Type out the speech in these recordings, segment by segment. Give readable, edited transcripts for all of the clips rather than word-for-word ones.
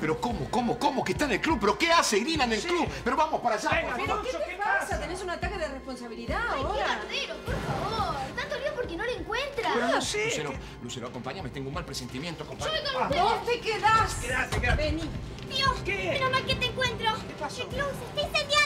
¿Pero cómo que está en el club? ¿Pero qué hace Irina en el club? Pero vamos para allá. Venga, ¿pero qué te pasa? ¿Tenés un ataque de responsabilidad ahora? Ay, qué bardero, por favor. Tanto lío porque no la encuentras. Pero no sé. Lucero, acompáñame. Tengo un mal presentimiento, acompáñame. Yo voy con ustedes. ¿Vos te quedás? Quedate. Vení. Dios, menos mal que te encuentro. ¿Qué pasó? El club se está incendiando.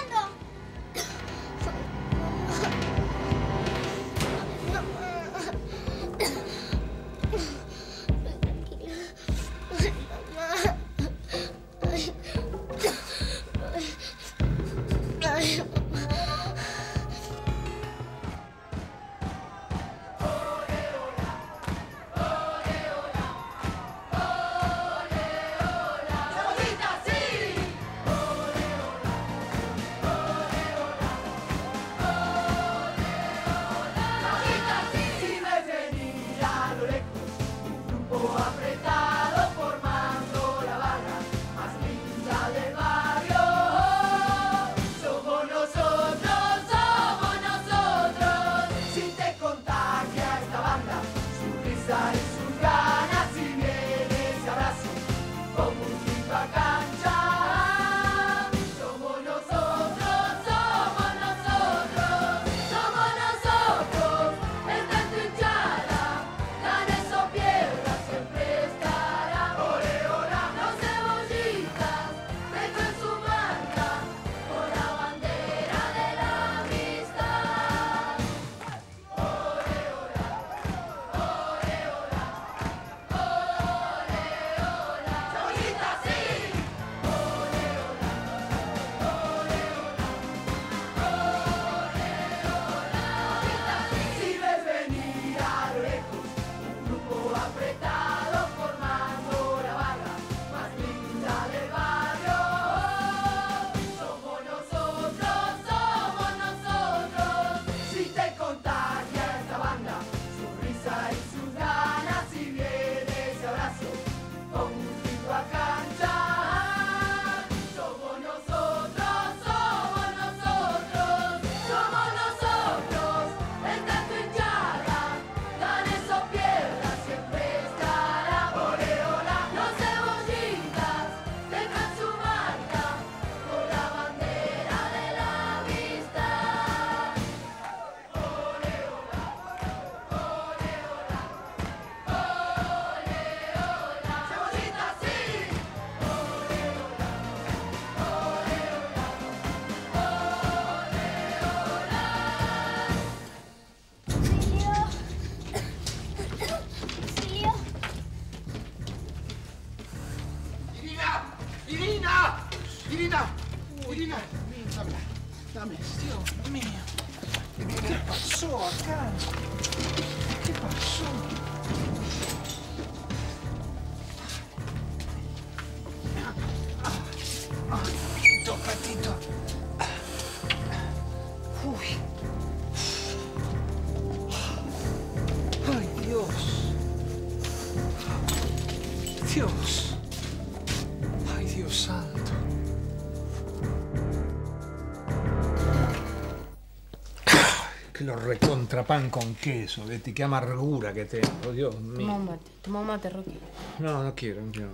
Lo recontrapan con queso, Betty, qué amargura que tengo, Dios mío. Toma un mate, Rocky. No quiero, no quiero.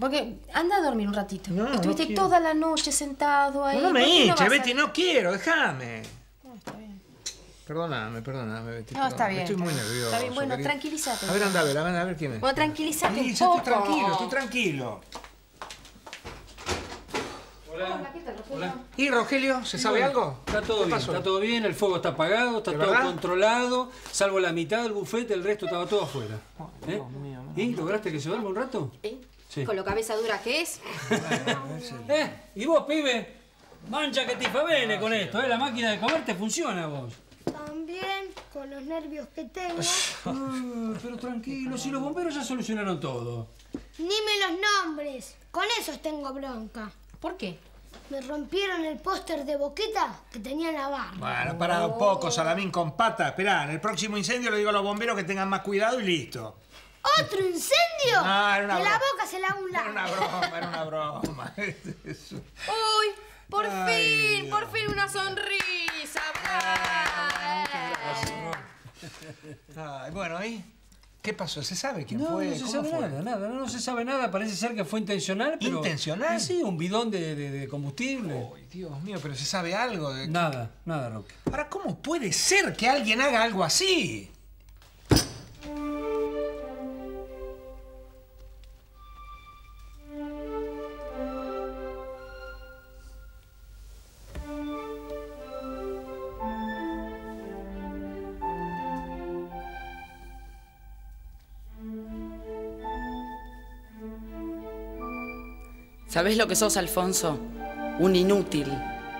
Porque anda a dormir un ratito. No, estuviste toda la noche sentado ahí. No me hinches, Betty, no quiero, déjame. No, está bien. Perdóname, Betty. No, está bien. Estoy muy nervioso. Está bien, bueno, tranquilízate. A ver, anda a ver quién es. Bueno, tranquilízate un poco. Estoy tranquilo. Hola. ¿Qué tal, Rogelio? Hola. ¿Y Rogelio? ¿Se sabe algo? Está todo bien, el fuego está apagado, está todo controlado, salvo la mitad del bufete, el resto estaba todo afuera. ¿Eh? Dios mío, no. ¿Y lograste que se duerma un rato? Sí. Con lo cabeza dura que es. ¿Y vos, pibe? Mancha que te favene con esto, ¿eh? La máquina de comer te funciona, vos. También, con los nervios que tengo. Pero tranquilo, si los bomberos ya solucionaron todo. Ni me los nombres, con esos tengo bronca. ¿Por qué? Me rompieron el póster de Boquita que tenía en la barra. Bueno, parado un poco, Salamín con pata. Esperá, en el próximo incendio le digo a los bomberos que tengan más cuidado y listo. ¿Otro incendio? No, era una broma. La boca se la hago un lado. Era una broma. ¡Uy! Por fin una sonrisa. Ay, bueno, ¿y? ¿Qué pasó? ¿Se sabe quién fue? No, no se sabe nada. Parece ser que fue intencional, pero... ¿Intencional? Sí, un bidón de combustible. Uy, Dios mío, pero ¿se sabe algo? De... Nada, nada, Roque. Ahora, ¿cómo puede ser que alguien haga algo así? ¿Sabés lo que sos, Alfonso? Un inútil,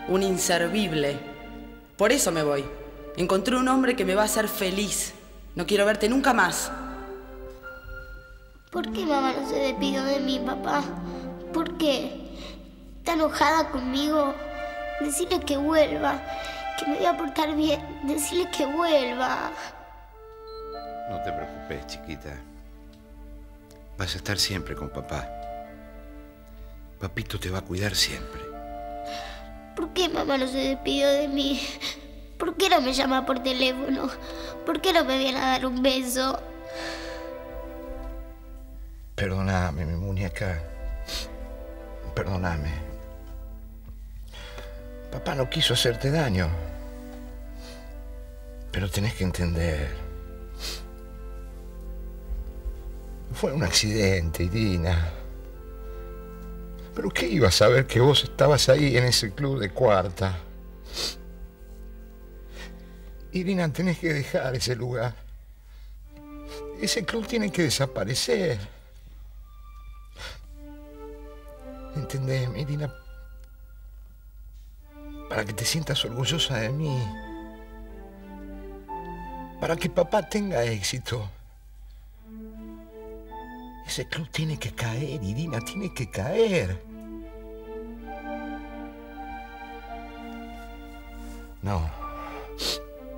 un inservible. Por eso me voy. Encontré un hombre que me va a hacer feliz. No quiero verte nunca más. ¿Por qué mamá no se despidió de mí, papá? ¿Por qué? ¿Está enojada conmigo? Decirle que vuelva, que me voy a portar bien. Decirle que vuelva. No te preocupes, chiquita. Vas a estar siempre con papá. Papito te va a cuidar siempre. ¿Por qué mamá no se despidió de mí? ¿Por qué no me llama por teléfono? ¿Por qué no me viene a dar un beso? Perdóname, mi muñeca. Perdóname. Papá no quiso hacerte daño. Pero tenés que entender. Fue un accidente, Irina. ¿Pero qué iba a saber que vos estabas ahí en ese club de cuarta? Irina, tenés que dejar ese lugar. Ese club tiene que desaparecer. ¿Entendés, Irina? Para que te sientas orgullosa de mí. Para que papá tenga éxito. Ese club tiene que caer, Irina, tiene que caer. No.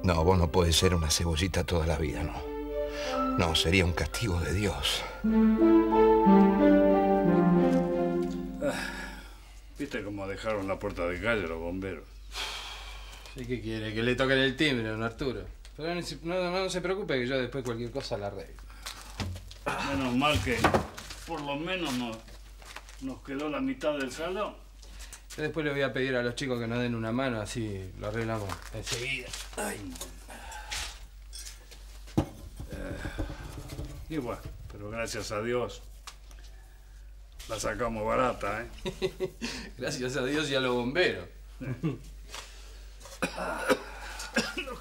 No, vos no podés ser una cebollita toda la vida, no. No, sería un castigo de Dios. ¿Viste cómo dejaron la puerta de calle los bomberos? ¿Y qué quiere? Que le toquen el timbre a don Arturo. Pero no se preocupe que yo después cualquier cosa la arreglo. Menos mal que por lo menos nos quedó la mitad del salón. Yo después le voy a pedir a los chicos que nos den una mano, así lo arreglamos enseguida. Ay. Y bueno, pero gracias a Dios la sacamos barata, ¿eh? Gracias a Dios y a los bomberos. ¿No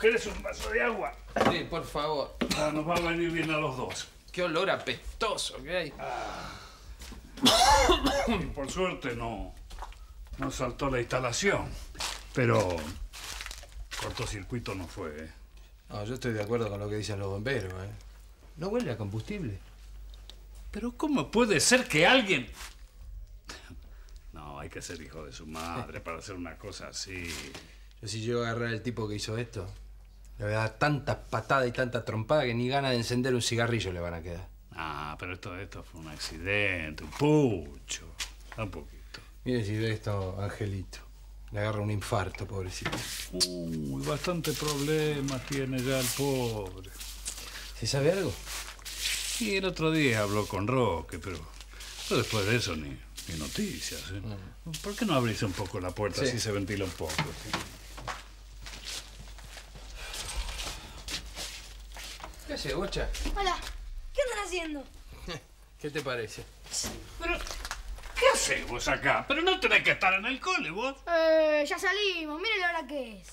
querés un vaso de agua? Sí, por favor. Ah, nos va a venir bien a los dos. ¡Qué olor apestoso que hay! Ah. Por suerte no saltó la instalación, pero cortocircuito no fue, ¿eh? No, yo estoy de acuerdo con lo que dicen los bomberos, ¿eh? No huele a combustible. Pero ¿cómo puede ser que alguien...? No, hay que ser hijo de su madre para hacer una cosa así. Yo si llego a agarrar al tipo que hizo esto... Le voy a dar tantas patadas y tantas trompadas que ni ganas de encender un cigarrillo le van a quedar. Ah, pero esto fue un accidente, un pucho. Un poquito. Mire si ve esto, Angelito. Le agarra un infarto, pobrecito. Uy, bastante problemas tiene ya el pobre. ¿Se sabe algo? Sí, el otro día habló con Roque, pero después de eso ni noticias, ¿eh? No. ¿Por qué no abrís un poco la puerta, sí, así se ventila un poco? ¿Sí? ¿Qué haces, bocha? Hola. ¿Qué andan haciendo? ¿Qué te parece? Pero, ¿qué haces vos acá? Pero no tenés que estar en el cole, vos. Ya salimos. Miren la hora que es.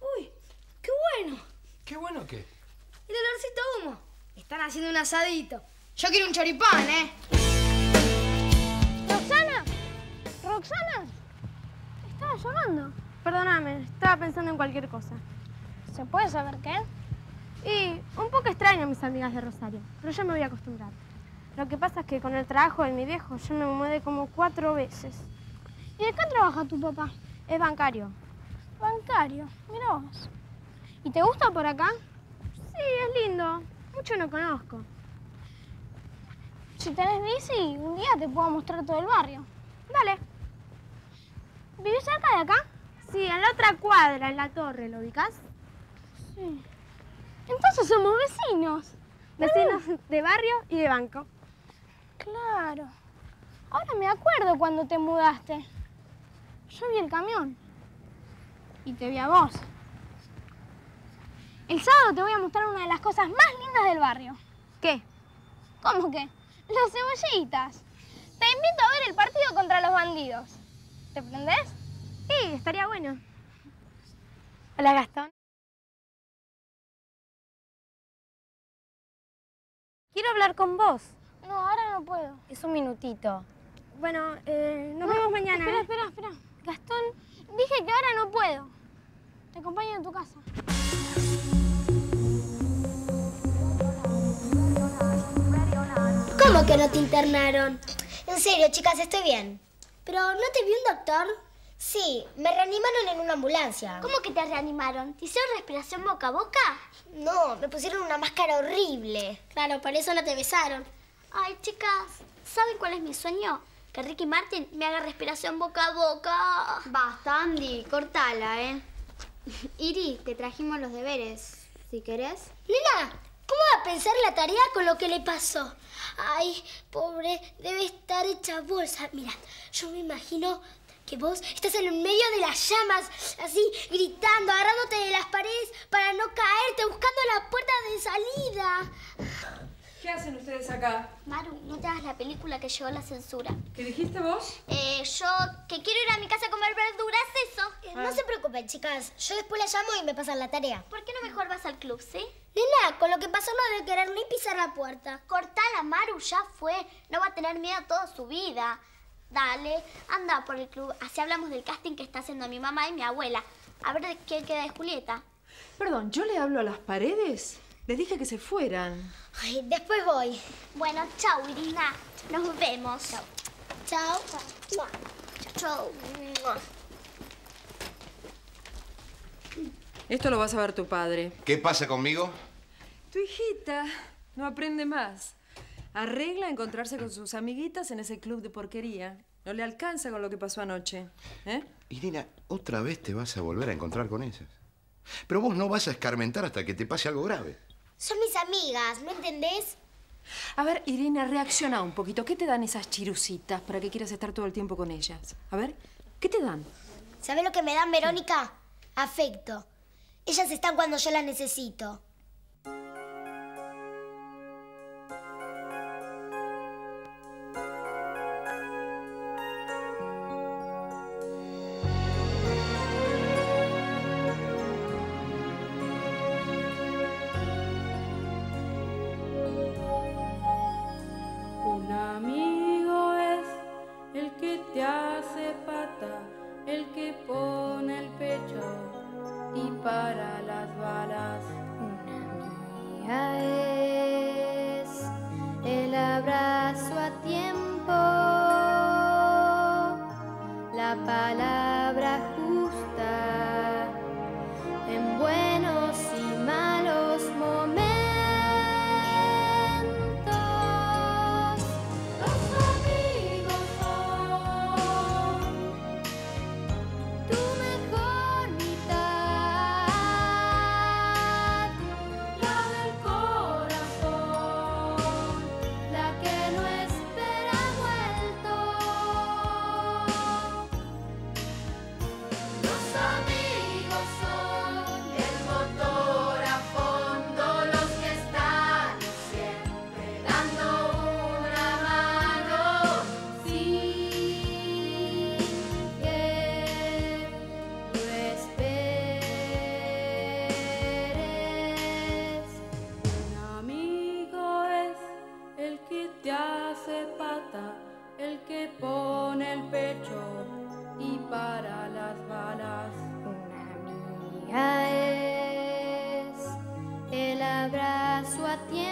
Uy, qué bueno. ¿Qué bueno qué? El olorcito a humo. Están haciendo un asadito. Yo quiero un choripán, ¿eh? ¿Roxana? ¿Roxana? Estaba llorando. Perdóname, estaba pensando en cualquier cosa. ¿Se puede saber qué es? Y un poco extraño a mis amigas de Rosario, pero ya me voy a acostumbrar. Lo que pasa es que con el trabajo de mi viejo yo me mudé como 4 veces. ¿Y de qué trabaja tu papá? Es bancario. ¿Bancario? Mirá vos. ¿Y te gusta por acá? Sí, es lindo. Mucho no conozco. Si tenés bici, un día te puedo mostrar todo el barrio. Dale. ¿Vivís cerca de acá? Sí, en la otra cuadra, en la torre. ¿Lo ubicás? Sí. Entonces somos vecinos. Vecinos de barrio y de banco. Claro. Ahora me acuerdo cuando te mudaste. Yo vi el camión. Y te vi a vos. El sábado te voy a mostrar una de las cosas más lindas del barrio. ¿Qué? ¿Cómo qué? Las cebollitas. Te invito a ver el partido contra los bandidos. ¿Te prendés? Sí, estaría bueno. Hola, Gastón. Quiero hablar con vos. No, ahora no puedo. Es un minutito. Bueno, nos vemos mañana. Espera, espera. Gastón, dije que ahora no puedo. Te acompaño a tu casa. ¿Cómo que no te internaron? En serio, chicas, estoy bien. ¿Pero no te vio un doctor? Sí, me reanimaron en una ambulancia. ¿Cómo que te reanimaron? ¿Te hicieron respiración boca a boca? No, me pusieron una máscara horrible. Claro, por eso no te besaron. Ay, chicas, ¿saben cuál es mi sueño? Que Ricky Martin me haga respiración boca a boca. Basta, Andy, cortala, ¿eh? Iri, te trajimos los deberes, si querés. Nena, ¿cómo va a pensar la tarea con lo que le pasó? Ay, pobre, debe estar hecha bolsa. Mira, yo me imagino que vos estás en el medio de las llamas, así, gritando, agarrándote de las paredes para no caerte, buscando la puerta de salida. ¿Qué hacen ustedes acá? Maru, no te hagas la película que llegó la censura. ¿Qué dijiste vos? Yo que quiero ir a mi casa a comer verduras, eso. No se preocupen, chicas. Yo después la llamo y me pasan la tarea. ¿Por qué no mejor vas al club, sí? Nena, con lo que pasó no debe querer ni pisar la puerta. Cortala, Maru, ya fue. No va a tener miedo toda su vida. Dale, anda por el club. Así hablamos del casting que está haciendo mi mamá y mi abuela. A ver qué queda de Julieta. Perdón, ¿yo le hablo a las paredes? Les dije que se fueran. Ay, después voy. Bueno, chau, Irina. Nos vemos. Chau. Chau. Chau. Chau. Esto lo vas a ver tu padre. ¿Qué pasa conmigo? Tu hijita no aprende más. Arregla encontrarse con sus amiguitas en ese club de porquería. No le alcanza con lo que pasó anoche. ¿Eh? Irina, otra vez te vas a volver a encontrar con esas. Pero vos no vas a escarmentar hasta que te pase algo grave. Son mis amigas, ¿no entendés? A ver, Irina, reacciona un poquito. ¿Qué te dan esas chirucitas para que quieras estar todo el tiempo con ellas? A ver, ¿qué te dan? ¿Sabés lo que me dan, Verónica? Afecto. Ellas están cuando yo las necesito. Su a tiempo.